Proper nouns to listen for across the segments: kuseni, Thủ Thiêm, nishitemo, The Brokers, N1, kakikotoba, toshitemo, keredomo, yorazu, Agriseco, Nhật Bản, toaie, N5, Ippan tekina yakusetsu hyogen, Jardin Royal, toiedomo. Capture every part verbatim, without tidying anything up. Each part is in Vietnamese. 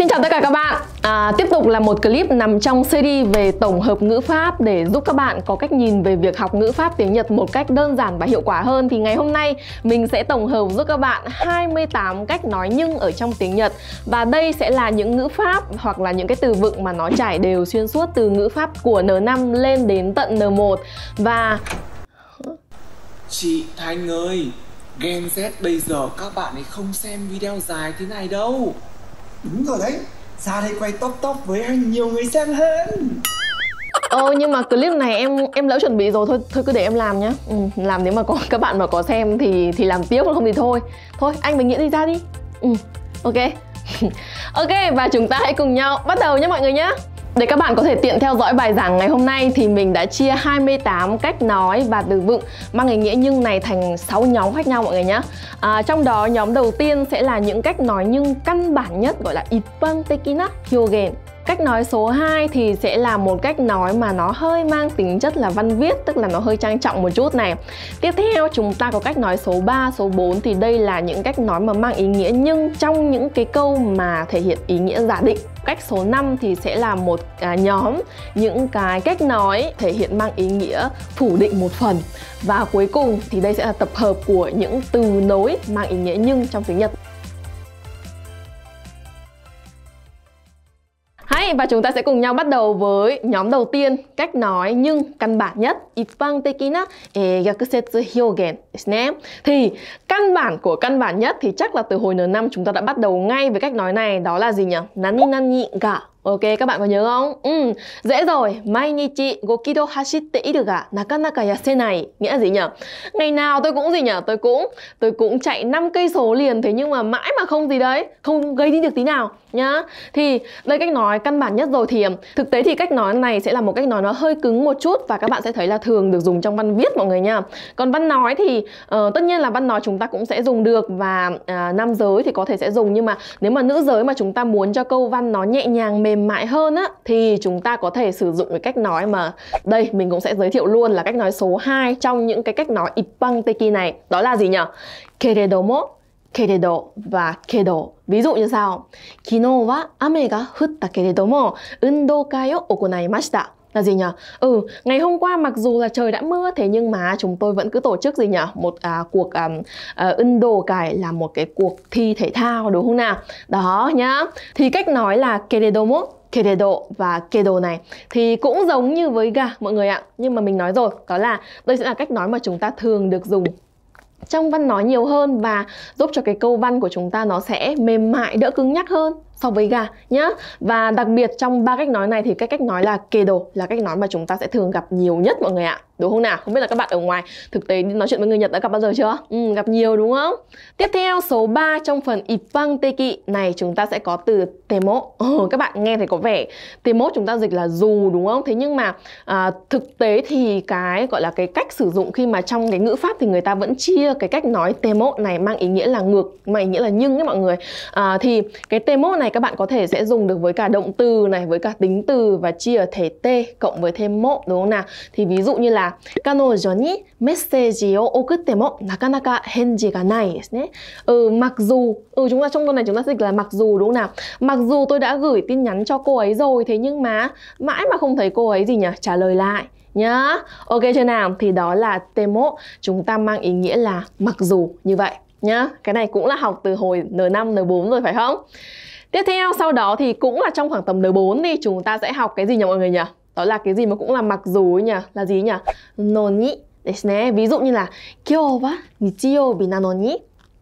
Xin chào tất cả các bạn. À, tiếp tục là một clip nằm trong series về tổng hợp ngữ pháp để giúp các bạn có cách nhìn về việc học ngữ pháp tiếng Nhật một cách đơn giản và hiệu quả hơn. Thì ngày hôm nay mình sẽ tổng hợp giúp các bạn hai mươi tám cách nói nhưng ở trong tiếng Nhật. Và đây sẽ là những ngữ pháp hoặc là những cái từ vựng mà nó trải đều xuyên suốt từ ngữ pháp của N năm lên đến tận N một. Và chị Thanh ơi, Gen Z bây giờ các bạn ấy không xem video dài thế này đâu. Đúng rồi đấy, ra đây quay top top với anh nhiều người xem hơn. Ồ, nhưng mà clip này em em lỡ chuẩn bị rồi, thôi thôi cứ để em làm nhá. Ừ, làm nếu mà có các bạn mà có xem thì thì làm tiếp, không thì thôi. Thôi anh mình nghĩ đi ra đi. Ừ, ok. Ok, và chúng ta hãy cùng nhau bắt đầu nhé mọi người nhé. Để các bạn có thể tiện theo dõi bài giảng ngày hôm nay thì mình đã chia hai mươi tám cách nói và từ vựng mang ý nghĩa nhưng này thành sáu nhóm khác nhau mọi người nhé. À, trong đó nhóm đầu tiên sẽ là những cách nói nhưng căn bản nhất, gọi là Ippan tekina hyogen. Cách nói số hai thì sẽ là một cách nói mà nó hơi mang tính chất là văn viết, tức là nó hơi trang trọng một chút này. Tiếp theo chúng ta có cách nói số ba, số bốn thì đây là những cách nói mà mang ý nghĩa nhưng trong những cái câu mà thể hiện ý nghĩa giả định. Cách số năm thì sẽ là một à, nhóm những cái cách nói thể hiện mang ý nghĩa phủ định một phần. Và cuối cùng thì đây sẽ là tập hợp của những từ nối mang ý nghĩa nhưng trong tiếng Nhật. Hay, và chúng ta sẽ cùng nhau bắt đầu với nhóm đầu tiên, cách nói nhưng căn bản nhất, Ippan tekina yakusetsu hyogen. Thì căn bản của căn bản nhất thì chắc là từ hồi N năm chúng ta đã bắt đầu ngay với cách nói này, đó là gì nhỉ? Nani nani ga. Ok, các bạn có nhớ không? Ừ, dễ rồi. Mainichi go ki do hashitte iru ga nakanaka yasenai. Nghĩa là gì nhỉ? Ngày nào tôi cũng gì nhỉ? Tôi cũng tôi cũng chạy năm cây số liền, thế nhưng mà mãi mà không gì đấy, không gây đi được tí nào nhá. Thì đây cách nói căn bản nhất rồi. Thì thực tế thì cách nói này sẽ là một cách nói nó hơi cứng một chút và các bạn sẽ thấy là thường được dùng trong văn viết mọi người nha. Còn văn nói thì uh, tất nhiên là văn nói chúng ta cũng sẽ dùng được và uh, nam giới thì có thể sẽ dùng, nhưng mà nếu mà nữ giới mà chúng ta muốn cho câu văn nó nhẹ nhàng mềm mềm mại hơn á, thì chúng ta có thể sử dụng cái cách nói mà đây mình cũng sẽ giới thiệu luôn là cách nói số hai trong những cái cách nói Ippan tekina này, đó là gì nhỉ? Keredomo, keredo và kedo. Ví dụ như sau: Kino wa ame ga futta keredomo undo kai o okonaimashita. Là gì nhỉ? Ừ, ngày hôm qua mặc dù là trời đã mưa, thế nhưng mà chúng tôi vẫn cứ tổ chức gì nhỉ? Một à, cuộc ân đồ cải, là một cái cuộc thi thể thao, đúng không nào? Đó nhá. Thì cách nói là keredomo, keredo và kedo này thì cũng giống như với ga mọi người ạ. Nhưng mà mình nói rồi, đó là đây sẽ là cách nói mà chúng ta thường được dùng trong văn nói nhiều hơn và giúp cho cái câu văn của chúng ta nó sẽ mềm mại, đỡ cứng nhắc hơn so với gà nhá. Và đặc biệt trong ba cách nói này thì cái cách nói là kedo là cách nói mà chúng ta sẽ thường gặp nhiều nhất mọi người ạ. Đúng không nào? Không biết là các bạn ở ngoài thực tế nói chuyện với người Nhật đã gặp bao giờ chưa? Ừ, gặp nhiều đúng không? Tiếp theo số ba trong phần Ippan tekina này chúng ta sẽ có từ temo. Ừ, các bạn nghe thấy có vẻ temo chúng ta dịch là dù đúng không? Thế nhưng mà à, thực tế thì cái gọi là cái cách sử dụng khi mà trong cái ngữ pháp thì người ta vẫn chia cái cách nói temo này mang ý nghĩa là ngược, mang ý nghĩa là nhưng ấy mọi người. À, thì cái temo này các bạn có thể sẽ dùng được với cả động từ này, với cả tính từ và chia ở thể te cộng với thêm mộ, đúng không nào? Thì ví dụ như là Kanojo ni message o okutte mo nakanaka henji ga nai desu ne. Ừ, mặc dù ừ chúng ta trong câu này chúng ta dịch là mặc dù đúng không nào? Mặc dù tôi đã gửi tin nhắn cho cô ấy rồi, thế nhưng mà mãi mà không thấy cô ấy gì nhỉ? Trả lời lại nhá. Ok chưa nào? Thì đó là temo, chúng ta mang ý nghĩa là mặc dù như vậy nhá. Cái này cũng là học từ hồi N năm N bốn rồi phải không? Tiếp theo sau đó thì cũng là trong khoảng tầm N bốn thì chúng ta sẽ học cái gì nhỉ mọi người nhỉ? Đó là cái gì mà cũng là mặc dù ấy nhỉ? Là gì nhỉ? Noni desu ne. Ví dụ như là kyou wa nichiyoubi nano ni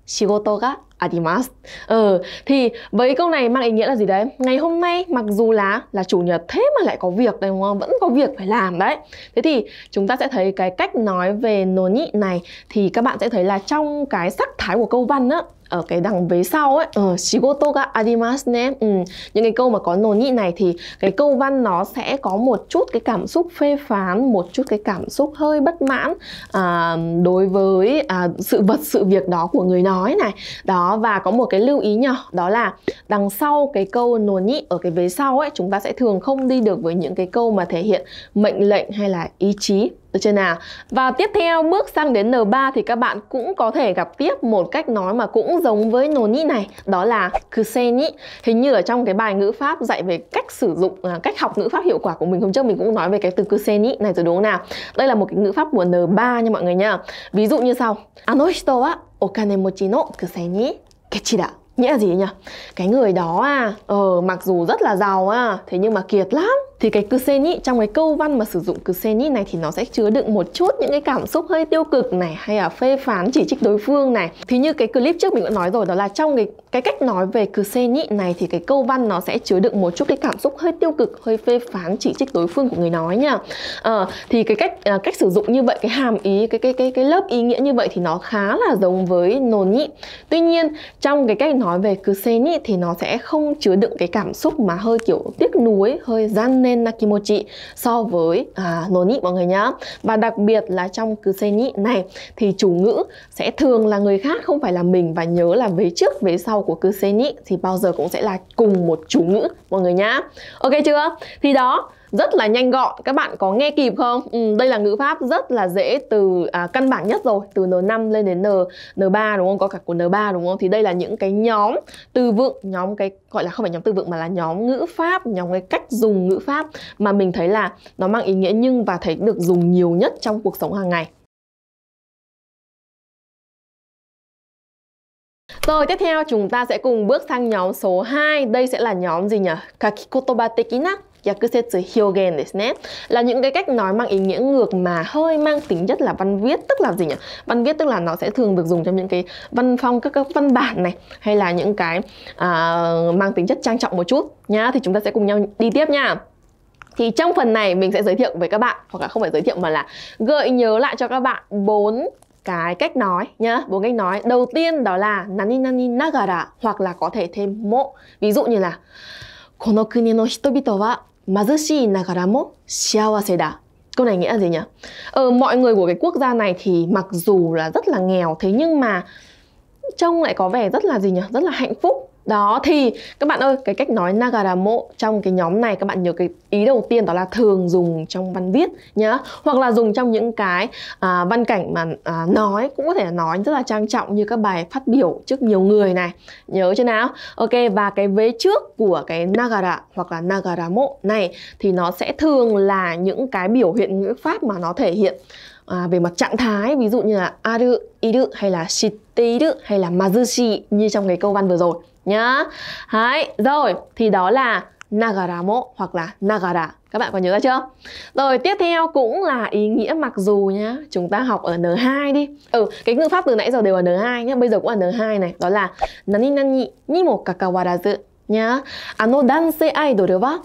shigoto ga arimasu. Ờ, thì với câu này mang ý nghĩa là gì đấy? Ngày hôm nay mặc dù là là chủ nhật, thế mà lại có việc đấy đúng không? Vẫn có việc phải làm đấy. Thế thì chúng ta sẽ thấy cái cách nói về noni này thì các bạn sẽ thấy là trong cái sắc thái của câu văn á, ở cái đằng vế sau ấy, ờ, shigoto ga arimasu ne. Ừ, những cái câu mà có noni này thì cái câu văn nó sẽ có một chút cái cảm xúc phê phán, một chút cái cảm xúc hơi bất mãn à, đối với à, sự vật, sự việc đó của người nói này. Đó, và có một cái lưu ý nhỏ, đó là đằng sau cái câu noni ở cái vế sau ấy, chúng ta sẽ thường không đi được với những cái câu mà thể hiện mệnh lệnh hay là ý chí. Được chưa nào? Và tiếp theo bước sang đến N ba thì các bạn cũng có thể gặp tiếp một cách nói mà cũng giống với noni này, đó là kuseni. Hình như ở trong cái bài ngữ pháp dạy về cách sử dụng, cách học ngữ pháp hiệu quả của mình hôm trước mình cũng nói về cái từ kuseni này rồi đúng không nào? Đây là một cái ngữ pháp của N ba nha mọi người nha. Ví dụ như sau: Ano hito wa okane mochi no kuseni kechi da. Nghĩa là gì nhỉ? Cái người đó à, ờ, mặc dù rất là giàu à, thế nhưng mà kiệt lắm. Thì cái kuseni, trong cái câu văn mà sử dụng kuseni này thì nó sẽ chứa đựng một chút những cái cảm xúc hơi tiêu cực này, hay là phê phán chỉ trích đối phương này. Thì như cái clip trước mình đã nói rồi, đó là trong cái, cái cách nói về kuseni này thì cái câu văn nó sẽ chứa đựng một chút cái cảm xúc hơi tiêu cực, hơi phê phán chỉ trích đối phương của người nói nha. à, Thì cái cách à, cách sử dụng như vậy, cái hàm ý, cái, cái, cái, cái lớp ý nghĩa như vậy thì nó khá là giống với noni. Tuy nhiên trong cái cách nói về kuseni thì nó sẽ không chứa đựng cái cảm xúc mà hơi kiểu tiếc nuối, hơi gian nề nakimochi so với à, noni mọi người nhá. Và đặc biệt là trong kuseni này thì chủ ngữ sẽ thường là người khác, không phải là mình, và nhớ là vế trước vế sau của kuseni thì bao giờ cũng sẽ là cùng một chủ ngữ mọi người nhá. Ok chưa? Thì đó, rất là nhanh gọn, các bạn có nghe kịp không? Ừ, đây là ngữ pháp rất là dễ, từ à, căn bản nhất rồi, từ N năm lên đến N ba đúng không? Có cả của N ba đúng không? Thì đây là những cái nhóm từ vựng, nhóm cái gọi là không phải nhóm từ vựng mà là nhóm ngữ pháp, nhóm cái cách dùng ngữ pháp mà mình thấy là nó mang ý nghĩa nhưng và thấy được dùng nhiều nhất trong cuộc sống hàng ngày. Rồi tiếp theo chúng ta sẽ cùng bước sang nhóm số hai. Đây sẽ là nhóm gì nhỉ? Kakikotoba tekina yakusetsu hyogen desu ne. Là những cái cách nói mang ý nghĩa ngược mà hơi mang tính chất là văn viết, tức là gì nhỉ? Văn viết tức là nó sẽ thường được dùng trong những cái văn phong, các, các văn bản này, hay là những cái à, mang tính chất trang trọng một chút nhá. Thì chúng ta sẽ cùng nhau đi tiếp nha. Thì trong phần này mình sẽ giới thiệu với các bạn, hoặc là không phải giới thiệu mà là gợi nhớ lại cho các bạn bốn cái cách nói nhá, bốn cách nói. Đầu tiên đó là nani nani nagara, hoặc là có thể thêm mo. Ví dụ như là kono kuni no hitobito wa mazushii nagara mo shiawase da. Câu này nghĩa là gì nhỉ? Ờ, mọi người của cái quốc gia này thì mặc dù là rất là nghèo, thế nhưng mà trông lại có vẻ rất là gì nhỉ? Rất là hạnh phúc. Đó, thì các bạn ơi, cái cách nói nagaramo trong cái nhóm này các bạn nhớ cái ý đầu tiên, đó là thường dùng trong văn viết nhá, hoặc là dùng trong những cái à, văn cảnh mà à, nói, cũng có thể là nói rất là trang trọng như các bài phát biểu trước nhiều người này, nhớ chưa nào? Ok, và cái vế trước của cái nagara hoặc là nagaramo này thì nó sẽ thường là những cái biểu hiện ngữ pháp mà nó thể hiện À, về mặt trạng thái, ví dụ như là aru, iru hay là shiteiru hay là mazushi như trong cái câu văn vừa rồi nhá. Đấy, rồi thì đó là nagaramo hoặc là nagara. Các bạn có nhớ ra chưa? Rồi tiếp theo cũng là ý nghĩa mặc dù nhá. Chúng ta học ở N hai đi. Ừ, cái ngữ pháp từ nãy giờ đều ở N hai nhá, bây giờ cũng là N hai này, đó là nani nani ni mo kakawarazu nhá. Ano dansei idol wa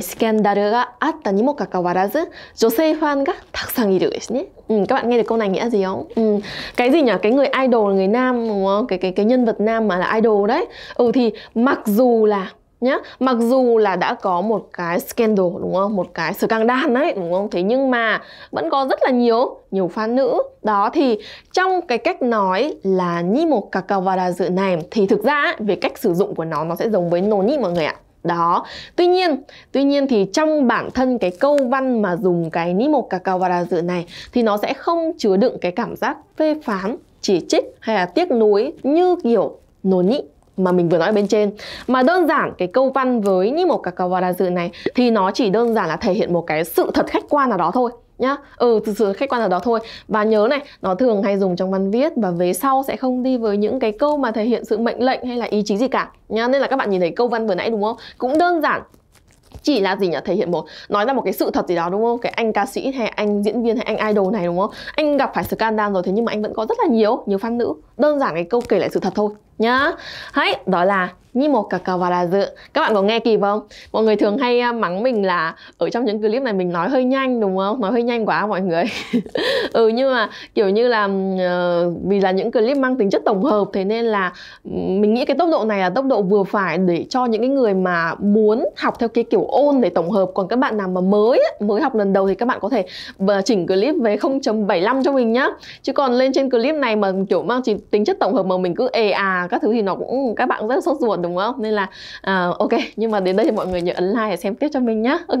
スキャンダルがあったにもかかわらず女性ファンがたくさんいるですね。Ừ, các bạn nghe được câu này nghĩa gì không? Ừ, cái gì nhỉ? Cái người idol, người nam đúng không? Cái cái cái nhân vật nam mà là idol đấy. Ừ, thì mặc dù là nhá, mặc dù là đã có một cái scandal đúng không? Một cái scandal đấy đúng không? Thế nhưng mà vẫn có rất là nhiều nhiều fan nữ. Đó, thì trong cái cách nói là ni mo kakawarazu này thì thực ra ấy, về cách sử dụng của nó nó sẽ giống với noni mọi người ạ. Đó, tuy nhiên, tuy nhiên thì trong bản thân cái câu văn mà dùng cái ni mo kakawarazu này thì nó sẽ không chứa đựng cái cảm giác phê phán, chỉ trích hay là tiếc nuối như kiểu noni mà mình vừa nói ở bên trên. Mà đơn giản cái câu văn với ni mo kakawarazu này thì nó chỉ đơn giản là thể hiện một cái sự thật khách quan nào đó thôi nhá. Ừ, thực sự khách quan là đó thôi. Và nhớ này, nó thường hay dùng trong văn viết, và vế sau sẽ không đi với những cái câu mà thể hiện sự mệnh lệnh hay là ý chí gì cả nhá. Nên là các bạn nhìn thấy câu văn vừa nãy đúng không, cũng đơn giản chỉ là gì nhỉ, thể hiện một, nói ra một cái sự thật gì đó đúng không? Cái anh ca sĩ hay anh diễn viên hay anh idol này đúng không, anh gặp phải scandal rồi, thế nhưng mà anh vẫn có rất là nhiều nhiều fan nữ. Đơn giản cái câu kể lại sự thật thôi nhá. Đấy, đó là ni mo kakawarazu. Các bạn có nghe kịp không? Mọi người thường hay mắng mình là ở trong những clip này mình nói hơi nhanh đúng không? Nói hơi nhanh quá mọi người. Ừ, nhưng mà kiểu như là vì là những clip mang tính chất tổng hợp, thế nên là mình nghĩ cái tốc độ này là tốc độ vừa phải để cho những cái người mà muốn học theo cái kiểu ôn để tổng hợp. Còn các bạn nào mà mới mới học lần đầu thì các bạn có thể chỉnh clip về không chấm bảy mươi lăm cho mình nhá. Chứ còn lên trên clip này mà kiểu mang tính chất tổng hợp mà mình cứ ê à các thứ thì nó cũng, các bạn cũng rất sốt ruột đúng không? Nên là uh, ok, nhưng mà đến đây thì mọi người nhớ ấn like để xem tiếp cho mình nhá. Ok.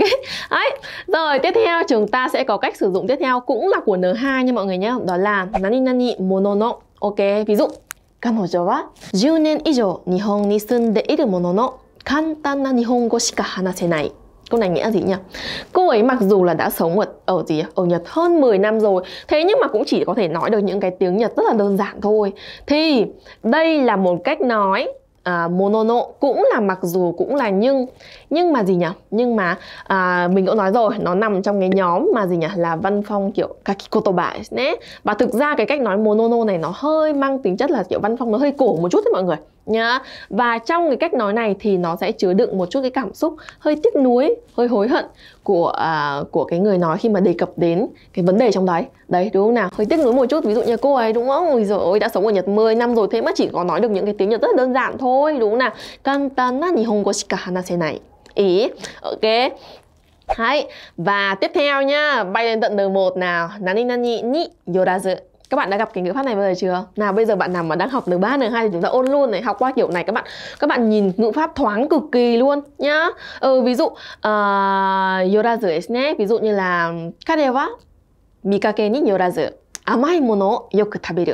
Đấy. Rồi tiếp theo chúng ta sẽ có cách sử dụng tiếp theo cũng là của en hai nha mọi người nhá. Đó là nani nani mono no. Ok, ví dụ Kanojo wa mười年以上 Nihon ni sunde iru mono no kantan na nihongo shika hanasenai. Câu này nghĩa là gì nhỉ? Cô ấy mặc dù là đã sống ở, ở gì ở Nhật hơn mười năm rồi, thế nhưng mà cũng chỉ có thể nói được những cái tiếng Nhật rất là đơn giản thôi. Thì đây là một cách nói à, monono, cũng là mặc dù, cũng là nhưng. Nhưng mà gì nhỉ? Nhưng mà à, mình cũng nói rồi, nó nằm trong cái nhóm mà gì nhỉ? Là văn phong kiểu kakikotoba. Và thực ra cái cách nói monono này nó hơi mang tính chất là kiểu văn phong, nó hơi cổ một chút đấy mọi người nhá. Và trong cái cách nói này thì nó sẽ chứa đựng một chút cái cảm xúc hơi tiếc nuối, hơi hối hận của uh, của cái người nói khi mà đề cập đến cái vấn đề trong đấy. Đấy đúng không nào? Hơi tiếc nuối một chút, ví dụ như cô ấy đúng không? Ôi giời ơi, đã sống ở Nhật mười năm rồi thế mà chỉ có nói được những cái tiếng Nhật rất là đơn giản thôi, đúng không nào? Kantan na nihongo shika hanasenai. Ý, ok. Đấy. Và tiếp theo nhá, bay lên tận en một nào. Nani nani ni yorazu. Các bạn đã gặp cái ngữ pháp này bao giờ chưa? Nào bây giờ bạn nào mà đang học en ba, en hai thì chúng ta ôn luôn này, học qua kiểu này các bạn. Các bạn nhìn ngữ pháp thoáng cực kỳ luôn nhá. Ừ, ví dụ yorazu desu ne, ví dụ như là kare wa mikake ni yorazu amai mono o yoku taberu.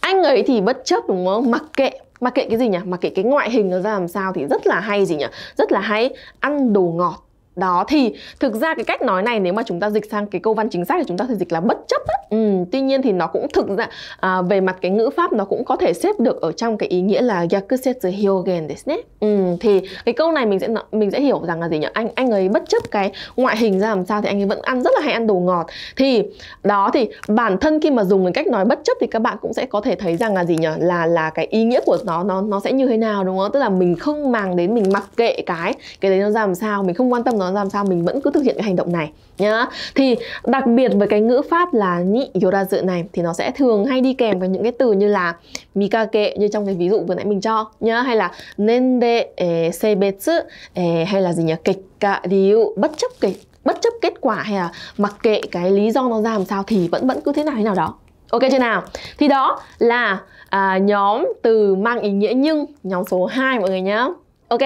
Anh ấy thì bất chấp đúng không? Mặc kệ, mặc kệ cái gì nhỉ? Mặc kệ cái ngoại hình nó ra làm sao thì rất là hay gì nhỉ? Rất là hay ăn đồ ngọt. Đó thì thực ra cái cách nói này nếu mà chúng ta dịch sang cái câu văn chính xác thì chúng ta sẽ dịch là bất chấp á. Ừ, tuy nhiên thì nó cũng thực ra à, về mặt cái ngữ pháp nó cũng có thể xếp được ở trong cái ý nghĩa là yakusetsu hyogen desu ne. Ừ, thì cái câu này mình sẽ mình sẽ hiểu rằng là gì nhỉ? Anh anh ấy bất chấp cái ngoại hình ra làm sao thì anh ấy vẫn ăn rất là hay ăn đồ ngọt. Thì đó thì bản thân khi mà dùng cái cách nói bất chấp thì các bạn cũng sẽ có thể thấy rằng là gì nhỉ? Là là cái ý nghĩa của nó nó nó sẽ như thế nào đúng không? Tức là mình không màng đến, mình mặc kệ cái cái đấy nó ra làm sao, mình không quan tâm nó làm sao, mình vẫn cứ thực hiện cái hành động này nhá. Thì đặc biệt với cái ngữ pháp là ni yorazu này thì nó sẽ thường hay đi kèm với những cái từ như là mikake như trong cái ví dụ vừa nãy mình cho nhá, hay là nende e, seibetsu e, hay là gì nhỉ, kekka ryu, bất chấp cái bất chấp kết quả hay là mặc kệ cái lý do nó ra làm sao thì vẫn vẫn cứ thế nào thế nào đó. Ok chưa nào? Thì đó là à, nhóm từ mang ý nghĩa nhưng, nhóm số hai mọi người nhá. Ok.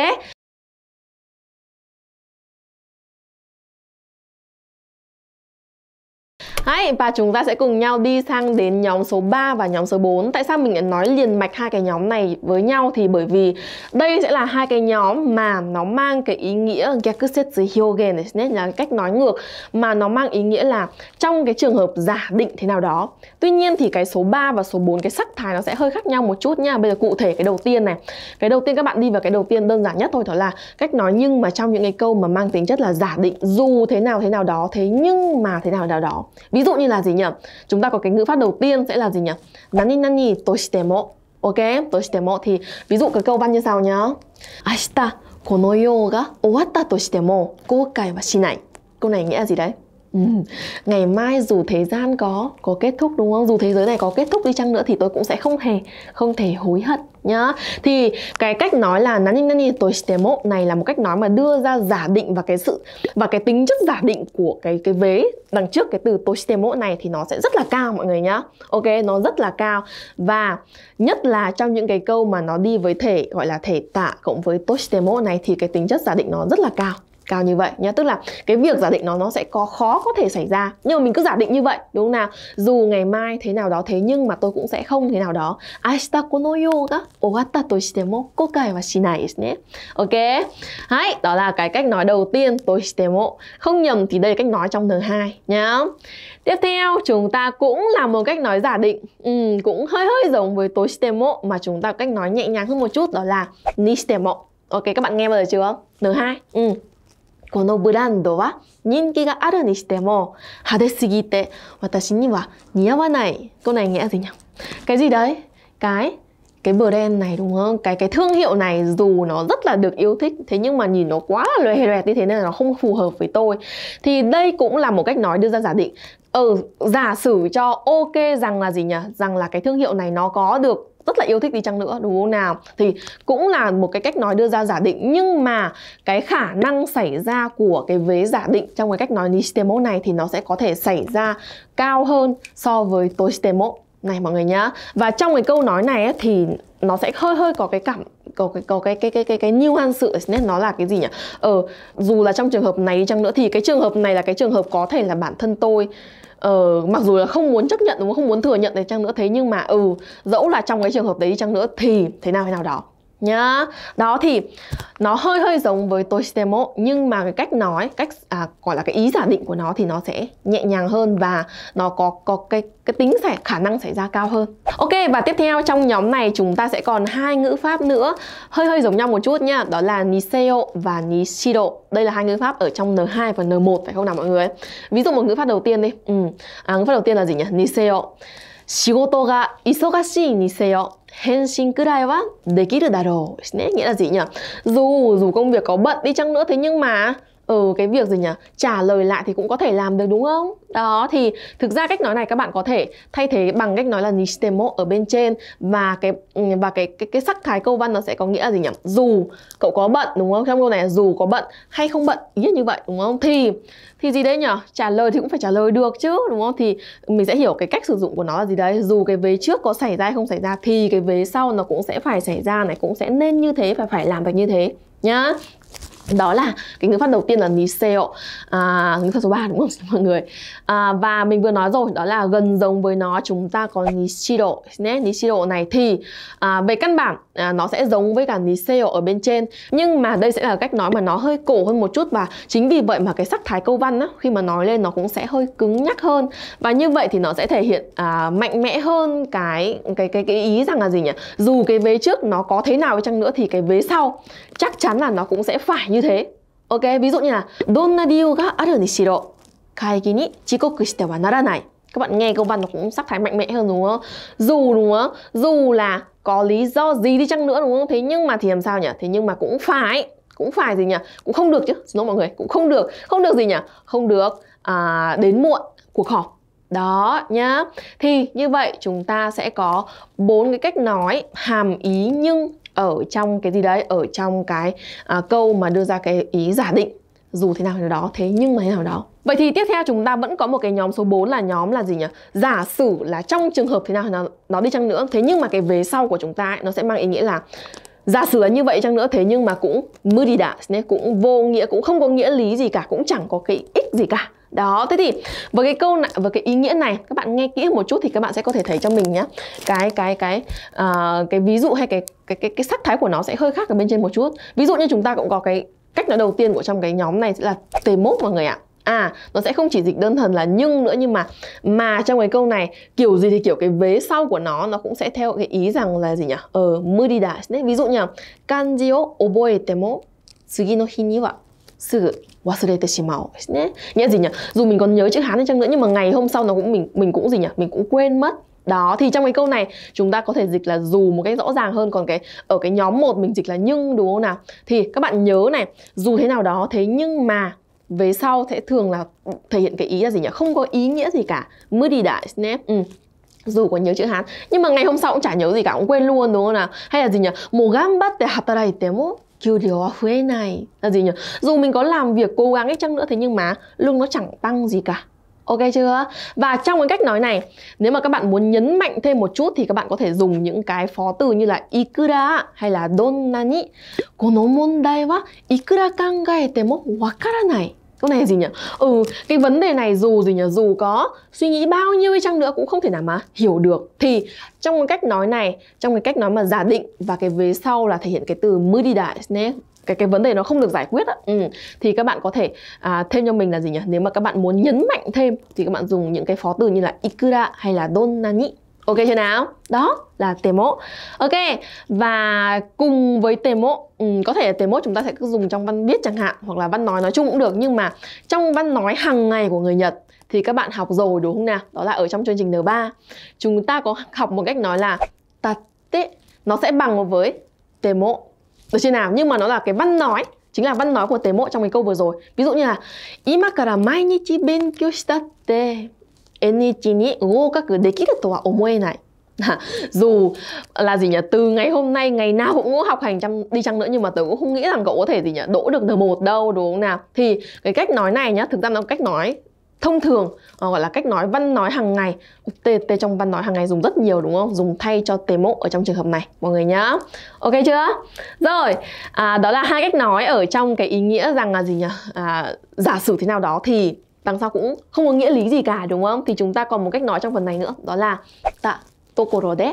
Đấy, và chúng ta sẽ cùng nhau đi sang đến nhóm số ba và nhóm số bốn. Tại sao mình lại nói liền mạch hai cái nhóm này với nhau? Thì bởi vì đây sẽ là hai cái nhóm mà nó mang cái ý nghĩa yakusetsu hyogen là cách nói ngược, mà nó mang ý nghĩa là trong cái trường hợp giả định thế nào đó. Tuy nhiên thì cái số ba và số bốn cái sắc thái nó sẽ hơi khác nhau một chút nha. Bây giờ cụ thể cái đầu tiên này. Cái đầu tiên các bạn đi vào cái đầu tiên đơn giản nhất thôi, đó là cách nói nhưng mà trong những cái câu mà mang tính chất là giả định, dù thế nào thế nào đó, thế nhưng mà thế nào nào đó. Ví dụ như là gì nhỉ? Chúng ta có cái ngữ pháp đầu tiên sẽ là gì nhỉ? Nani nani toshitemo. Ok, toshitemo thì ví dụ cái câu văn như sau nhá. Ashita kono you ga owatta toshitemo goukai wa shinai. Câu này nghĩa là gì đấy? Ừ. Ngày mai dù thế gian có có kết thúc đúng không? Dù thế giới này có kết thúc đi chăng nữa thì tôi cũng sẽ không hề không thể hối hận nhá. Thì cái cách nói là nani nani toshitemo này là một cách nói mà đưa ra giả định và cái sự và cái tính chất giả định của cái cái vế đằng trước cái từ toshitemo này thì nó sẽ rất là cao mọi người nhá. Ok, nó rất là cao, và nhất là trong những cái câu mà nó đi với thể gọi là thể tạ cộng với toshitemo này thì cái tính chất giả định nó rất là cao. Cao như vậy nhá, tức là cái việc giả định nó nó sẽ có khó có thể xảy ra, nhưng mà mình cứ giả định như vậy đúng không nào? Dù ngày mai thế nào đó, thế nhưng mà tôi cũng sẽ không thế nào đó. Ashita kono you ga owatta toshitemo goukai wa shinai desu ne. Ok. Đấy, đó là cái cách nói đầu tiên, toshitemo. Không nhầm thì đây là cách nói trong en hai nhá. Tiếp theo chúng ta cũng là một cách nói giả định, ừ, cũng hơi hơi giống với toshitemo mà chúng ta cách nói nhẹ nhàng hơn một chút, đó là nishitemo. Ok, các bạn nghe bao giờ chưa? en hai. Ừ. このブランドは人気があるにしても派手すぎて私には似合わない。 Câu này nghĩa gì nhỉ? Cái gì đấy? Cái cái brand này đúng không? Cái cái thương hiệu này dù nó rất là được yêu thích, thế nhưng mà nhìn nó quá là loè loẹt như thế nên là nó không phù hợp với tôi. Thì đây cũng là một cách nói đưa ra giả định. Ờ, giả sử cho ok rằng là gì nhỉ? Rằng là cái thương hiệu này nó có được rất là yêu thích đi chăng nữa đúng không nào? Thì cũng là một cái cách nói đưa ra giả định, nhưng mà cái khả năng xảy ra của cái vế giả định trong cái cách nói nishitemo này thì nó sẽ có thể xảy ra cao hơn so với toshitemo này mọi người nhá. Và trong cái câu nói này ấy, thì nó sẽ hơi hơi có cái cảm có cái có cái cái cái cái cái nuance sự nó là cái gì nhỉ? Ờ, dù là trong trường hợp này đi chăng nữa thì cái trường hợp này là cái trường hợp có thể là bản thân tôi Ờ, mặc dù là không muốn chấp nhận, đúng không? Không muốn thừa nhận đấy chăng nữa. Thế nhưng mà ừ, dẫu là trong cái trường hợp đấy đi chăng nữa thì thế nào thế nào đó nhá. Đó thì nó hơi hơi giống với Toshitemo, nhưng mà cái cách nói, cách à, gọi là cái ý giả định của nó thì nó sẽ nhẹ nhàng hơn và nó có có cái cái tính sẽ khả năng xảy ra cao hơn. Ok, và tiếp theo trong nhóm này chúng ta sẽ còn hai ngữ pháp nữa hơi hơi giống nhau một chút nhá, đó là Niseo và Nishido. Đây là hai ngữ pháp ở trong N hai và N một phải không nào mọi người? Ví dụ một ngữ pháp đầu tiên đi. Ừ. À, ngữ pháp đầu tiên là gì nhỉ? Niseo. Shigoto ga isogashii niseo. Henshin kurai wa dekiru darou. Nghĩa là gì nhỉ? Dù dù công việc có bận đi chăng nữa thế nhưng mà ừ, cái việc gì nhỉ? Trả lời lại thì cũng có thể làm được đúng không? Đó thì thực ra cách nói này các bạn có thể thay thế bằng cách nói là nishitemo ở bên trên, và cái và cái cái, cái sắc thái câu văn nó sẽ có nghĩa là gì nhỉ? Dù cậu có bận, đúng không? Trong câu này dù có bận hay không bận, ý như vậy đúng không? Thì thì gì đấy nhỉ? Trả lời thì cũng phải trả lời được chứ, đúng không? Thì mình sẽ hiểu cái cách sử dụng của nó là gì đấy. Dù cái vế trước có xảy ra hay không xảy ra thì cái vế sau nó cũng sẽ phải xảy ra này, cũng sẽ nên như thế và phải làm được như thế nhá. Đó là cái ngữ pháp đầu tiên là Niseo, à, ngữ pháp số ba đúng không mọi người? À, và mình vừa nói rồi, đó là gần giống với nó chúng ta có Nishido. Nishido này thì à, về căn bản à, nó sẽ giống với cả Niseo ở bên trên, nhưng mà đây sẽ là cách nói mà nó hơi cổ hơn một chút, và chính vì vậy mà cái sắc thái câu văn á, khi mà nói lên nó cũng sẽ hơi cứng nhắc hơn, và như vậy thì nó sẽ thể hiện à, mạnh mẽ hơn cái cái cái cái ý rằng là gì nhỉ? Dù cái vế trước nó có thế nào chăng nữa thì cái vế sau chắc chắn là nó cũng sẽ phải như thế. Ok, ví dụ như là donna ryu ga aru ni shiro kaigi ni chikoku shite wa naranai. Các bạn nghe câu văn nó cũng sắc thái mạnh mẽ hơn đúng không? Dù đúng không? Dù là có lý do gì đi chăng nữa đúng không? Thế nhưng mà thì làm sao nhỉ? Thế nhưng mà cũng phải cũng phải gì nhỉ? Cũng không được chứ, đúng không mọi người? Cũng không được, không được gì nhỉ? Không được à, đến muộn cuộc họp. Đó nhá. Thì như vậy chúng ta sẽ có bốn cái cách nói hàm ý nhưng ở trong cái gì đấy, ở trong cái à, câu mà đưa ra cái ý giả định dù thế nào thế đó, thế nhưng mà thế nào đó. Vậy thì tiếp theo chúng ta vẫn có một cái nhóm số bốn là nhóm là gì nhỉ? Giả sử là trong trường hợp thế nào nó, nó đi chăng nữa, thế nhưng mà cái vế sau của chúng ta ấy, nó sẽ mang ý nghĩa là giả sử là như vậy chăng nữa, thế nhưng mà cũng murida, cũng vô nghĩa, cũng không có nghĩa lý gì cả, cũng chẳng có cái ích gì cả. Đó, thế thì với cái câu này, với cái ý nghĩa này, các bạn nghe kỹ một chút thì các bạn sẽ có thể thấy cho mình nhé, cái cái cái uh, cái ví dụ hay cái cái cái cái sắc thái của nó sẽ hơi khác ở bên trên một chút. Ví dụ như chúng ta cũng có cái cách nói đầu tiên của trong cái nhóm này sẽ là T một mọi người ạ. À, nó sẽ không chỉ dịch đơn thuần là nhưng nữa, nhưng mà mà trong cái câu này kiểu gì thì kiểu cái vế sau của nó nó cũng sẽ theo cái ý rằng là gì nhỉ? Ờ, murida. Ví dụ như kanji o oboete mo tsugi no hi ni wa sugu wasurete shimau. Nghĩa gì nhỉ? Dù mình còn nhớ chữ Hán hay chăng nữa nhưng mà ngày hôm sau nó cũng mình mình cũng gì nhỉ? Mình cũng quên mất. Đó thì trong cái câu này chúng ta có thể dịch là dù một cách rõ ràng hơn, còn cái ở cái nhóm một mình dịch là nhưng đúng không nào? Thì các bạn nhớ này, dù thế nào đó thế nhưng mà về sau sẽ thường là thể hiện cái ý là gì nhỉ? Không có ý nghĩa gì cả. Mới đi đại snap. Ừ. Dù có nhớ chữ Hán nhưng mà ngày hôm sau cũng chả nhớ gì cả, cũng quên luôn đúng không nào? Hay là gì nhỉ? Mô gambatte hataraitemo kyūryō wa fuenai. Là gì nhỉ? Dù mình có làm việc cố gắng ấy chăng nữa thế nhưng mà lương nó chẳng tăng gì cả. Ok chưa? Và trong cái cách nói này, nếu mà các bạn muốn nhấn mạnh thêm một chút thì các bạn có thể dùng những cái phó từ như là ikura hay là donna ni. Kono mondai wa ikura kangaetemo wakaranai. Câu này là gì nhỉ? Ừ, cái vấn đề này dù gì nhỉ? Dù có suy nghĩ bao nhiêu đi chăng nữa cũng không thể nào mà hiểu được. Thì trong cái cách nói này, trong cái cách nói mà giả định và cái vế sau là thể hiện cái từ murida, cái cái vấn đề nó không được giải quyết á. Ừ. Thì các bạn có thể à, thêm cho mình là gì nhỉ? Nếu mà các bạn muốn nhấn mạnh thêm thì các bạn dùng những cái phó từ như là ikura hay là donna ni. Ok chưa nào? Đó là T một. Ok, và cùng với T một, ừ, có thể T một chúng ta sẽ cứ dùng trong văn viết chẳng hạn, hoặc là văn nói nói chung cũng được. Nhưng mà trong văn nói hàng ngày của người Nhật thì các bạn học rồi đúng không nào? Đó là ở trong chương trình N ba chúng ta có học một cách nói là tatte. Nó sẽ bằng với T một, được chưa nào? Nhưng mà nó là cái văn nói, chính là văn nói của T một trong cái câu vừa rồi. Ví dụ như là Ima kara mainichi benkyou shitatte en một ni gōkaku dekiru to wa omoenai. Dù là gì nhỉ? Từ ngày hôm nay ngày nào cũng học hành chăm đi chăng nữa nhưng mà tớ cũng không nghĩ rằng cậu có thể gì nhỉ? Đỗ được N một đâu đúng không nào? Thì cái cách nói này nhá, thực ra nó cách nói thông thường, gọi là cách nói văn nói hàng ngày. T, t trong văn nói hàng ngày dùng rất nhiều đúng không? Dùng thay cho t mộ ở trong trường hợp này mọi người nhá. Ok chưa? Rồi, à, đó là hai cách nói ở trong cái ý nghĩa rằng là gì nhỉ? À, giả sử thế nào đó thì đằng sau cũng không có nghĩa lý gì cả đúng không? Thì chúng ta còn một cách nói trong phần này nữa, đó là ta tokoro de.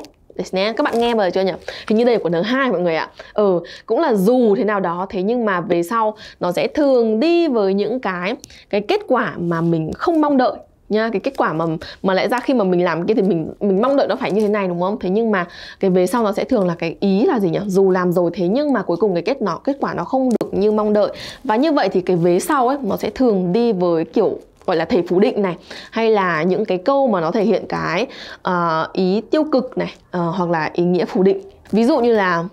Các bạn nghe bao giờ chưa nhỉ? Hình như đây của N hai mọi người ạ. Ừ, cũng là dù thế nào đó, thế nhưng mà về sau nó sẽ thường đi với những cái cái kết quả mà mình không mong đợi nha, cái kết quả mà mà lẽ ra khi mà mình làm cái thì mình mình mong đợi nó phải như thế này đúng không? Thế nhưng mà cái về sau nó sẽ thường là cái ý là gì nhỉ? Dù làm rồi thế nhưng mà cuối cùng cái kết nó kết quả nó không được như mong đợi. Và như vậy thì cái vế sau ấy nó sẽ thường đi với kiểu gọi là thầy phú định này, hay là những cái câu mà nó thể hiện cái uh, ý tiêu cực này, uh, hoặc là ý nghĩa phủ định. Ví dụ như là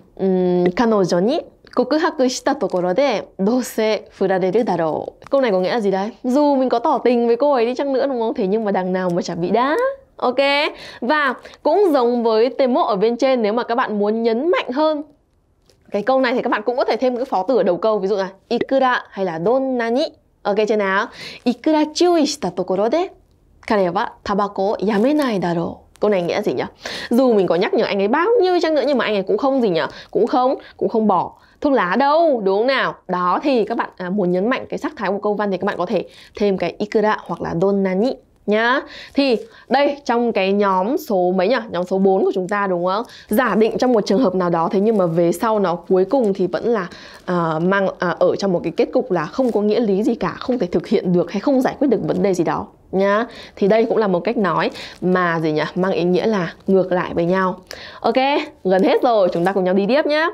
Kanojo ni kokuhaku shita tokoro de douse furareru daro. Câu này có nghĩa là gì đấy? Dù mình có tỏ tình với cô ấy đi chăng nữa đúng không? Thế nhưng mà đằng nào mà chả bị đá. Ok. Và cũng giống với temo ở bên trên, nếu mà các bạn muốn nhấn mạnh hơn cái câu này thì các bạn cũng có thể thêm cái phó từ ở đầu câu. Ví dụ là ikura hay là donnani. Ok chưa nào? Ikura chui shita tokoro de kare wa tabako o yamenai daro. Câu này nghĩa gì nhỉ? Dù mình có nhắc nhở anh ấy bao nhiêu chăng nữa nhưng mà anh ấy cũng không gì nhỉ? Cũng không, cũng không bỏ thuốc lá đâu, đúng không nào? Đó thì các bạn à, muốn nhấn mạnh cái sắc thái của câu văn thì các bạn có thể thêm cái ikura hoặc là donnani nhá. Thì đây trong cái nhóm số mấy nhỉ? Nhóm số bốn của chúng ta đúng không? Giả định trong một trường hợp nào đó, thế nhưng mà về sau nó cuối cùng thì vẫn là uh, mang uh, ở trong một cái kết cục là không có nghĩa lý gì cả, không thể thực hiện được hay không giải quyết được vấn đề gì đó nhá. Thì đây cũng là một cách nói mà gì nhỉ? Mang ý nghĩa là ngược lại với nhau. Ok, gần hết rồi, chúng ta cùng nhau đi tiếp nhá.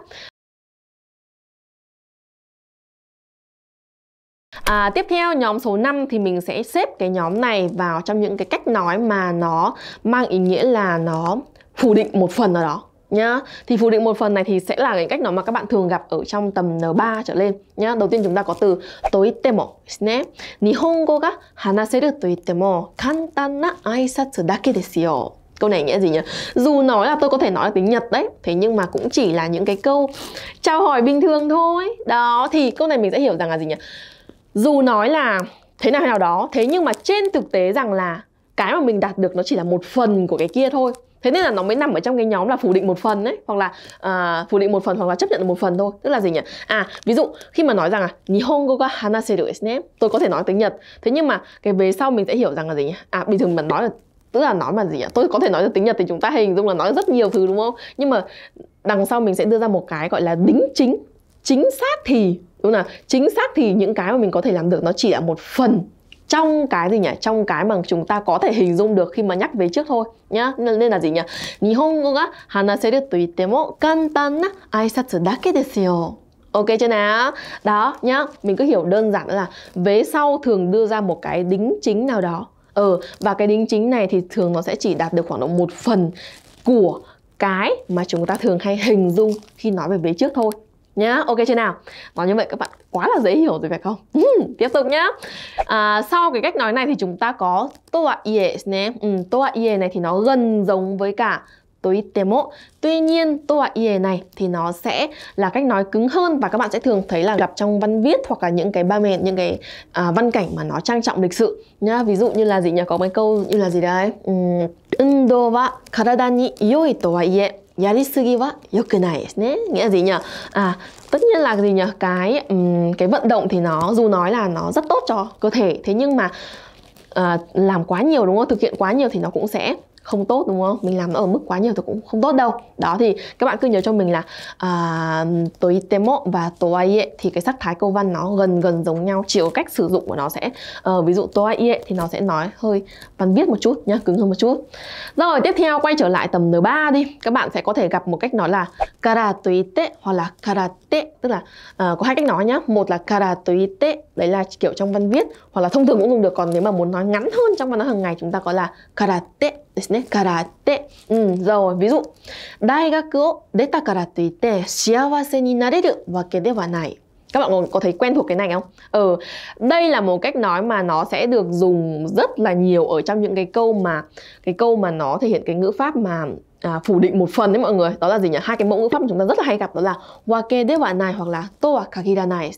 À, tiếp theo nhóm số năm thì mình sẽ xếp cái nhóm này vào trong những cái cách nói mà nó mang ý nghĩa là nó phủ định một phần nào đó nhá. Thì phủ định một phần này thì sẽ là cái cách nói mà các bạn thường gặp ở trong tầm N ba trở lên nhá. Đầu tiên chúng ta có từ toitemo ne. Nihongo ga hanaseru toitemo kantan na aisatsu dake desu yo. Câu này nghĩa gì nhỉ? Dù nói là tôi có thể nói là tiếng Nhật đấy, thế nhưng mà cũng chỉ là những cái câu chào hỏi bình thường thôi. Đó thì câu này mình sẽ hiểu rằng là gì nhỉ? Dù nói là thế nào nào đó, thế nhưng mà trên thực tế rằng là cái mà mình đạt được nó chỉ là một phần của cái kia thôi. Thế nên là nó mới nằm ở trong cái nhóm là phủ định một phần đấy, hoặc là uh, phủ định một phần hoặc là chấp nhận một phần thôi. Tức là gì nhỉ? À, ví dụ khi mà nói rằng là Nihongo ga hanaseru desu ne, tôi có thể nói tiếng Nhật. Thế nhưng mà cái về sau mình sẽ hiểu rằng là gì nhỉ? À, bình thường mình nói là tức là nói mà gì nhỉ? Tôi có thể nói được tiếng Nhật thì chúng ta hình dung là nói rất nhiều thứ đúng không? Nhưng mà đằng sau mình sẽ đưa ra một cái gọi là đính chính, chính xác thì đúng là chính xác thì những cái mà mình có thể làm được nó chỉ là một phần trong cái gì nhỉ? Trong cái mà chúng ta có thể hình dung được khi mà nhắc về trước thôi nhá. Nên là gì nhỉ? Nihongo ga hanaseru toitemo kantan na aisatsu dake desu yo. Ok chưa nào? Đó nhá, mình cứ hiểu đơn giản là vế sau thường đưa ra một cái đính chính nào đó. Ờ ừ, và cái đính chính này thì thường nó sẽ chỉ đạt được khoảng độ một phần của cái mà chúng ta thường hay hình dung khi nói về vế trước thôi nhá. Ok chưa nào? Nói như vậy các bạn quá là dễ hiểu rồi phải không? Ừ, tiếp tục nhá. À, sau cái cách nói này thì chúng ta có toaie nè. Ừ, toaie này thì nó gần giống với cả toitemo. Tuy nhiên toaie này thì nó sẽ là cách nói cứng hơn và các bạn sẽ thường thấy là gặp trong văn viết hoặc là những cái ba mẹn, những cái à, văn cảnh mà nó trang trọng lịch sự nhá. Ví dụ như là gì nhỉ? Có mấy câu như là gì đấy? Undo wa karada ni ioi toaie yarisugi wa yokunai desu ne. Nghĩa là gì nhỉ? À, tất nhiên là gì nhỉ? Cái um, cái vận động thì nó dù nói là nó rất tốt cho cơ thể, thế nhưng mà uh, làm quá nhiều đúng không? Thực hiện quá nhiều thì nó cũng sẽ không tốt đúng không? Mình làm nó ở mức quá nhiều thì cũng không tốt đâu. Đó thì các bạn cứ nhớ cho mình là uh, toitemo và toaie thì cái sắc thái câu văn nó gần gần giống nhau, chỉ có cách sử dụng của nó sẽ uh, ví dụ toaie thì nó sẽ nói hơi văn viết một chút nhá, cứng hơn một chút. Rồi tiếp theo quay trở lại tầm N ba đi. Các bạn sẽ có thể gặp một cách nói là kara toite hoặc là karate. Tức là uh, có hai cách nói nhá. Một là kara toite, đấy là kiểu trong văn viết hoặc là thông thường cũng dùng được. Còn nếu mà muốn nói ngắn hơn trong văn nói hàng ngày chúng ta có là karate. Karate. Ừ, rồi ví dụ Daigaku o deta kara toite shiawase ni nareru wake de wa nai. Các bạn có thấy quen thuộc cái này không? Ừ, đây là một cách nói mà nó sẽ được dùng rất là nhiều ở trong những cái câu mà cái câu mà nó thể hiện cái ngữ pháp mà à, phủ định một phần đấy mọi người. Đó là gì nhỉ? Hai cái mẫu ngữ pháp mà chúng ta rất là hay gặp đó là wakedewanai hoặc là to wa kagiranai.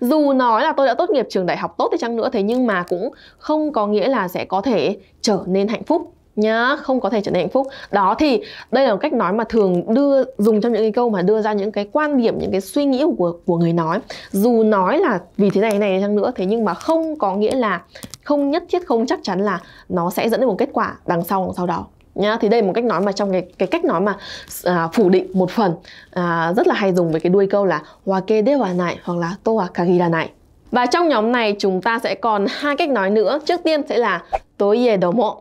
Dù nói là tôi đã tốt nghiệp trường đại học tốt thì chăng nữa, thế nhưng mà cũng không có nghĩa là sẽ có thể trở nên hạnh phúc nhá, không có thể trở nên hạnh phúc. Đó thì đây là một cách nói mà thường đưa dùng trong những cái câu mà đưa ra những cái quan điểm, những cái suy nghĩ của của người nói. Dù nói là vì thế này này chăng nữa, thế nhưng mà không có nghĩa là, không nhất thiết, không chắc chắn là nó sẽ dẫn đến một kết quả đằng sau đằng sau đó nhá. Thì đây là một cách nói mà trong cái cái cách nói mà à, phủ định một phần à, rất là hay dùng với cái đuôi câu là wakedewanai hoặc là to wa kagiranai. Và trong nhóm này chúng ta sẽ còn hai cách nói nữa. Trước tiên sẽ là toiedomo.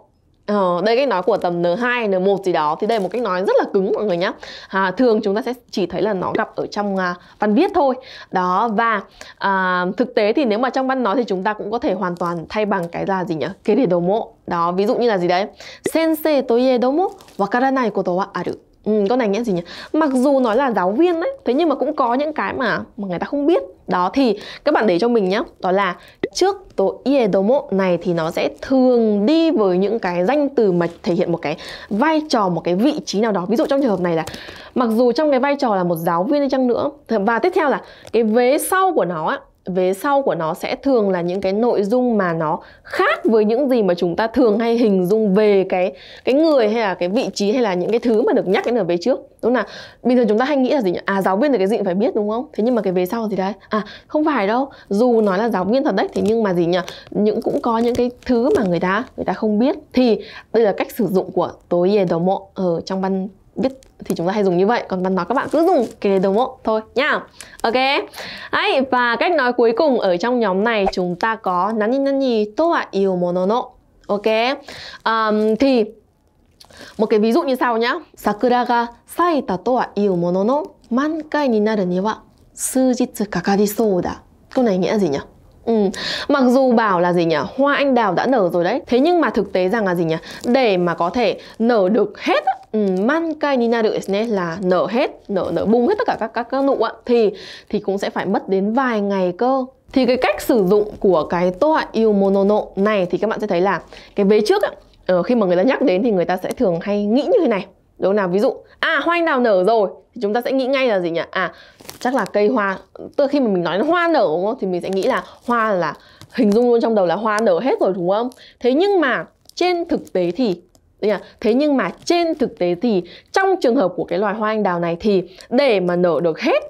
Ờ, đây cách nói của tầm N hai, N một gì đó. Thì đây là một cách nói rất là cứng mọi người nhé. à, Thường chúng ta sẽ chỉ thấy là nó gặp ở trong à, văn viết thôi. Đó, và à, thực tế thì nếu mà trong văn nói thì chúng ta cũng có thể hoàn toàn thay bằng cái là gì nhỉ? Keredomo. Đó, ví dụ như là gì đấy? Sensei toiedomo wakaranai koto wa aru. Ừ, câu này nghĩa gì nhỉ? Mặc dù nói là giáo viên đấy, thế nhưng mà cũng có những cái mà, mà người ta không biết. Đó thì các bạn để cho mình nhé, đó là trước toiedomo này thì nó sẽ thường đi với những cái danh từ mà thể hiện một cái vai trò, một cái vị trí nào đó. Ví dụ trong trường hợp này là mặc dù trong cái vai trò là một giáo viên đi chăng nữa. Và tiếp theo là cái vế sau của nó á, vế sau của nó sẽ thường là những cái nội dung mà nó khác với những gì mà chúng ta thường hay hình dung về cái cái người hay là cái vị trí hay là những cái thứ mà được nhắc đến ở vế trước. Đúng là bình thường chúng ta hay nghĩ là gì nhỉ? À, giáo viên thì cái gì cũng phải biết đúng không? Thế nhưng mà cái vế sau thì đấy, à không phải đâu, dù nói là giáo viên thật đấy, thế nhưng mà gì nhỉ? Những cũng có những cái thứ mà người ta người ta không biết. Thì đây là cách sử dụng của toiedomo ở trong văn biết thì chúng ta hay dùng như vậy, còn văn nói các bạn cứ dùng cái đầu mộ thôi nhá. Ok. Đấy, và cách nói cuối cùng ở trong nhóm này chúng ta có nani nani to wa iu mono no. Ok. Um, thì một cái ví dụ như sau nhá. Sakura ga saita to wa iu mono no mankai ni naru ni wa sujitsu kakarisou da. Câu này nghĩa là gì nhỉ? Ừ. Mặc dù bảo là gì nhỉ? Hoa anh đào đã nở rồi đấy, thế nhưng mà thực tế rằng là gì nhỉ? Để mà có thể nở được hết á, mankai ni naru là nở hết, nở nở bung hết tất cả các các, các nụ á, thì thì cũng sẽ phải mất đến vài ngày cơ. Thì cái cách sử dụng của cái toa iu monono này thì các bạn sẽ thấy là cái vế trước á, khi mà người ta nhắc đến thì người ta sẽ thường hay nghĩ như thế này. Đúng nào, ví dụ à hoa anh đào nở rồi thì chúng ta sẽ nghĩ ngay là gì nhỉ? À chắc là cây hoa, từ khi mà mình nói hoa nở đúng không, thì mình sẽ nghĩ là hoa là hình dung luôn trong đầu là hoa nở hết rồi đúng không? Thế nhưng mà trên thực tế thì thế nhưng mà trên thực tế thì trong trường hợp của cái loài hoa anh đào này thì để mà nở được hết,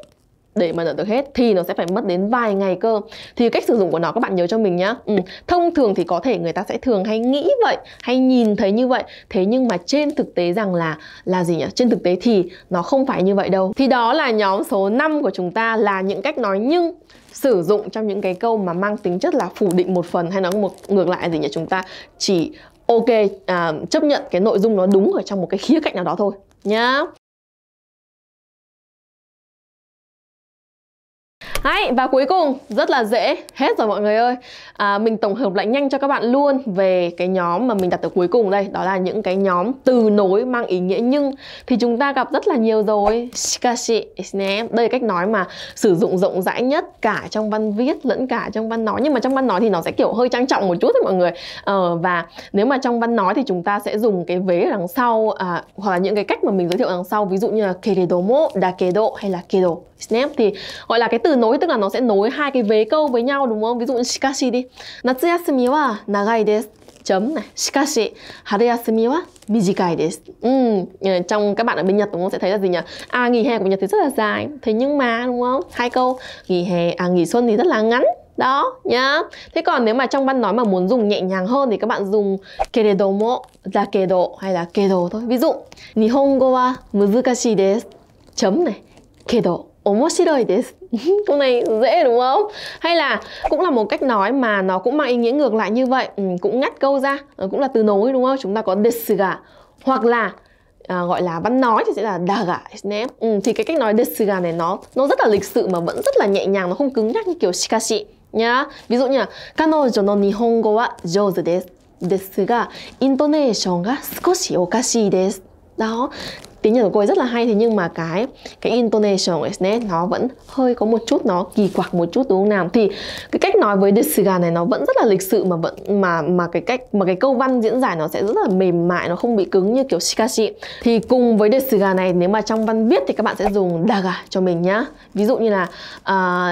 để mà nở được hết thì nó sẽ phải mất đến vài ngày cơ. Thì cách sử dụng của nó các bạn nhớ cho mình nhá. Ừ, thông thường thì có thể người ta sẽ thường hay nghĩ vậy, hay nhìn thấy như vậy, thế nhưng mà trên thực tế rằng là là gì nhỉ? Trên thực tế thì nó không phải như vậy đâu. Thì đó là nhóm số năm của chúng ta, là những cách nói nhưng sử dụng trong những cái câu mà mang tính chất là phủ định một phần, hay nói một ngược lại gì nhỉ? Chúng ta chỉ ok à, chấp nhận cái nội dung nó đúng ở trong một cái khía cạnh nào đó thôi nhá. Đấy, và cuối cùng rất là dễ hết rồi mọi người ơi. à, Mình tổng hợp lại nhanh cho các bạn luôn về cái nhóm mà mình đặt ở cuối cùng đây. Đó là những cái nhóm từ nối mang ý nghĩa nhưng. Thì chúng ta gặp rất là nhiều rồi. Shikashi, đây là cách nói mà sử dụng rộng rãi nhất, cả trong văn viết lẫn cả trong văn nói. Nhưng mà trong văn nói thì nó sẽ kiểu hơi trang trọng một chút thôi mọi người. ờ, Và nếu mà trong văn nói thì chúng ta sẽ dùng cái vế ở đằng sau, à, hoặc là những cái cách mà mình giới thiệu đằng sau. Ví dụ như là keredomo, dakedo hay là kedo. Thì gọi là cái từ nối, tức là nó sẽ nối hai cái vế câu với nhau đúng không? Ví dụ như shikashi đi. Natsuyasumi wa nagai desu. Chấm này. Shikashi haruyasumi wa mijikai desu. Ừ, trong các bạn ở bên Nhật đúng không, sẽ thấy là gì nhỉ? À, nghỉ hè của Nhật thì rất là dài. Thế nhưng mà đúng không? Hai câu nghỉ hè à nghỉ xuân thì rất là ngắn. Đó nhá. Thế còn nếu mà trong văn nói mà muốn dùng nhẹ nhàng hơn thì các bạn dùng keredomo, dakedo hay là kedo thôi. Ví dụ Nihongo wa muzukashi desu. Chấm này. Kedo omoshiroi desu. Câu này dễ đúng không? Hay là cũng là một cách nói mà nó cũng mang ý nghĩa ngược lại như vậy. Ừ, cũng ngắt câu ra, ừ, cũng là từ nối đúng không? Chúng ta có desu ga. Hoặc là à, gọi là văn nói thì sẽ là da ga. Ừ, thì cái cách nói desu ga này nó nó rất là lịch sự mà vẫn rất là nhẹ nhàng, nó không cứng nhắc như kiểu shikashi nhá. Ví dụ như là Kanojo no nihongo wa jouzu desu. Desu ga intonation ga sukoshi okashi desu. Đó, Tiếng Nhật của cô ấy rất là hay, thế nhưng mà cái cái intonation của Snet nó vẫn hơi có một chút, nó kỳ quặc một chút, đúng không nào? Thì cái cách nói với Desuga này nó vẫn rất là lịch sự, mà vẫn mà mà cái cách mà cái câu văn diễn giải nó sẽ rất là mềm mại, nó không bị cứng như kiểu Shikashi. Thì cùng với Desuga này, nếu mà trong văn viết thì các bạn sẽ dùng daga cho mình nhá. Ví dụ như là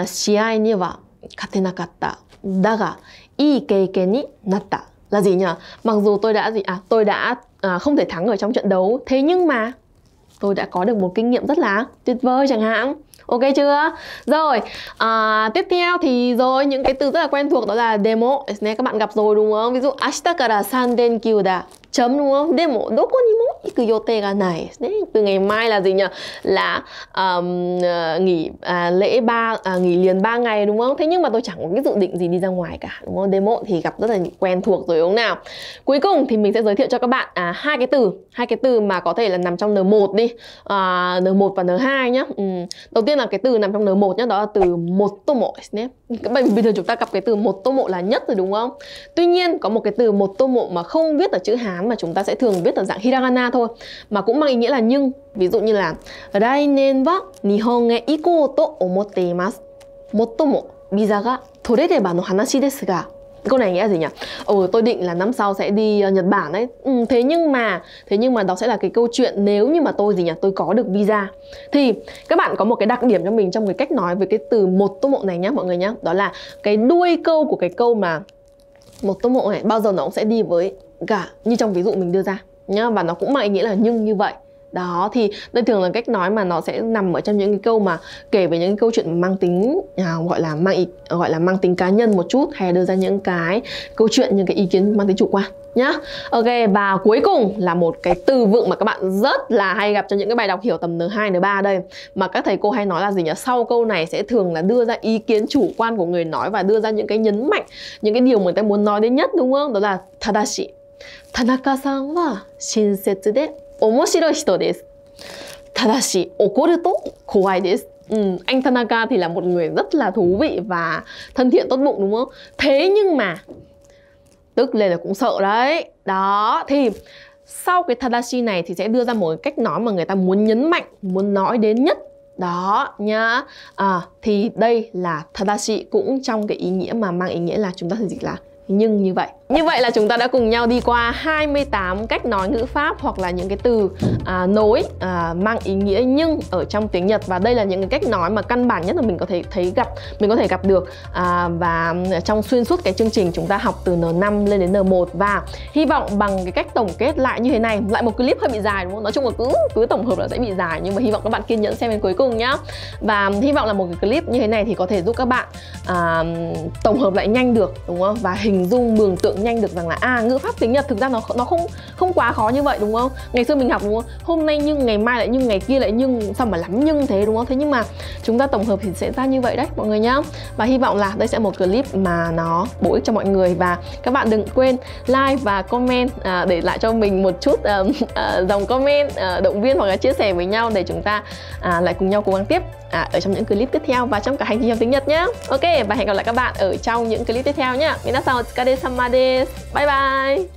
shiai ni wa katenakatta daga ii keikei ni natta là gì nhỉ? Mặc dù tôi đã gì à tôi đã à, không thể thắng ở trong trận đấu, thế nhưng mà tôi đã có được một kinh nghiệm rất là tuyệt vời chẳng hạn. Ok chưa? Rồi, à, tiếp theo thì rồi những cái từ rất là quen thuộc đó là demo. Các bạn gặp rồi đúng không? Ví dụ ashita kara sa denkyū da chấm đúng không? Demo doko ni mo ikuyote ga nai. Từ ngày mai là gì nhỉ? Là um, nghỉ à, lễ ba à, nghỉ liền ba ngày đúng không? Thế nhưng mà tôi chẳng có cái dự định gì đi ra ngoài cả đúng không? Demo thì gặp rất là quen thuộc rồi đúng không nào? Cuối cùng thì mình sẽ giới thiệu cho các bạn à, hai cái từ, hai cái từ mà có thể là nằm trong N một đi, à, N một và N hai nhá. Ừ. Đầu tiên là cái từ nằm trong N một nhá, đó là từ motomo. Bây giờ chúng ta gặp cái từ motomo là nhất rồi đúng không? Tuy nhiên có một cái từ motomo mà không viết ở chữ Hán mà chúng ta sẽ thường viết ở dạng hiragana thôi, mà cũng mang ý nghĩa là nhưng. Ví dụ như là rainen wa nihon e ikou to omotte imasu. Motomo visa ga torereba no hanashi desu ga. Câu này nghĩa gì nhỉ? Ừ, tôi định là năm sau sẽ đi Nhật Bản đấy. Ừ, thế nhưng mà thế nhưng mà đó sẽ là cái câu chuyện nếu như mà tôi gì nhỉ? Tôi có được visa. Thì các bạn có một cái đặc điểm cho mình trong cái cách nói với cái từ motomo này nhá mọi người nhá. Đó là cái đuôi câu của cái câu mà motomo này bao giờ nó cũng sẽ đi với ga như trong ví dụ mình đưa ra nhá, và nó cũng mang ý nghĩa là nhưng như vậy. Đó thì đây thường là cách nói mà nó sẽ nằm ở trong những cái câu mà kể về những cái câu chuyện mang tính à, gọi là mang ý, gọi là mang tính cá nhân một chút, hay đưa ra những cái câu chuyện, những cái ý kiến mang tính chủ quan nhá. Ok, và cuối cùng là một cái từ vựng mà các bạn rất là hay gặp trong những cái bài đọc hiểu tầm N hai N ba đây, mà các thầy cô hay nói là gì nhỉ? Sau câu này sẽ thường là đưa ra ý kiến chủ quan của người nói và đưa ra những cái nhấn mạnh, những cái điều mà người ta muốn nói đến nhất đúng không? Đó là tadashi. Tanaka-san wa shinsetsu de omoshiroi hito desu. Tadashi okoru to kowai desu. Ừ, anh Tanaka thì là một người rất là thú vị và thân thiện tốt bụng đúng không? Thế nhưng mà tức lên là cũng sợ đấy. Đó thì sau cái tadashi này thì sẽ đưa ra một cách nói mà người ta muốn nhấn mạnh, muốn nói đến nhất. Đó nhá. À, thì đây là tadashi cũng trong cái ý nghĩa mà mang ý nghĩa là chúng ta sẽ dịch là nhưng như vậy. Như vậy là chúng ta đã cùng nhau đi qua hai mươi tám cách nói ngữ pháp hoặc là những cái từ à, nối à, mang ý nghĩa nhưng ở trong tiếng Nhật, và đây là những cái cách nói mà căn bản nhất là mình có thể thấy gặp mình có thể gặp được à, và trong xuyên suốt cái chương trình chúng ta học từ N năm lên đến N một, và hy vọng bằng cái cách tổng kết lại như thế này, lại một clip hơi bị dài đúng không? Nói chung là cứ cứ tổng hợp là sẽ bị dài, nhưng mà hy vọng các bạn kiên nhẫn xem đến cuối cùng nhá. Và hy vọng là một cái clip như thế này thì có thể giúp các bạn à, tổng hợp lại nhanh được đúng không? Và hình dung mường tượng nhanh được rằng là à, ngữ pháp tiếng Nhật thực ra nó nó không không quá khó như vậy đúng không? Ngày xưa mình học đúng không? Hôm nay nhưng, ngày mai lại nhưng, ngày kia lại nhưng, sao mà lắm nhưng thế đúng không? Thế nhưng mà chúng ta tổng hợp thì sẽ ra như vậy đấy mọi người nhá. Và hy vọng là đây sẽ một clip mà nó bổ ích cho mọi người, và các bạn đừng quên like và comment à, để lại cho mình một chút à, à, dòng comment à, động viên hoặc là chia sẻ với nhau để chúng ta à, lại cùng nhau cố gắng tiếp à, ở trong những clip tiếp theo và trong cả hành trình học tiếng Nhật nhá. Ok, và hẹn gặp lại các bạn ở trong những clip tiếp theo nhá. Minasan o tsukare sama desu. Bye bye.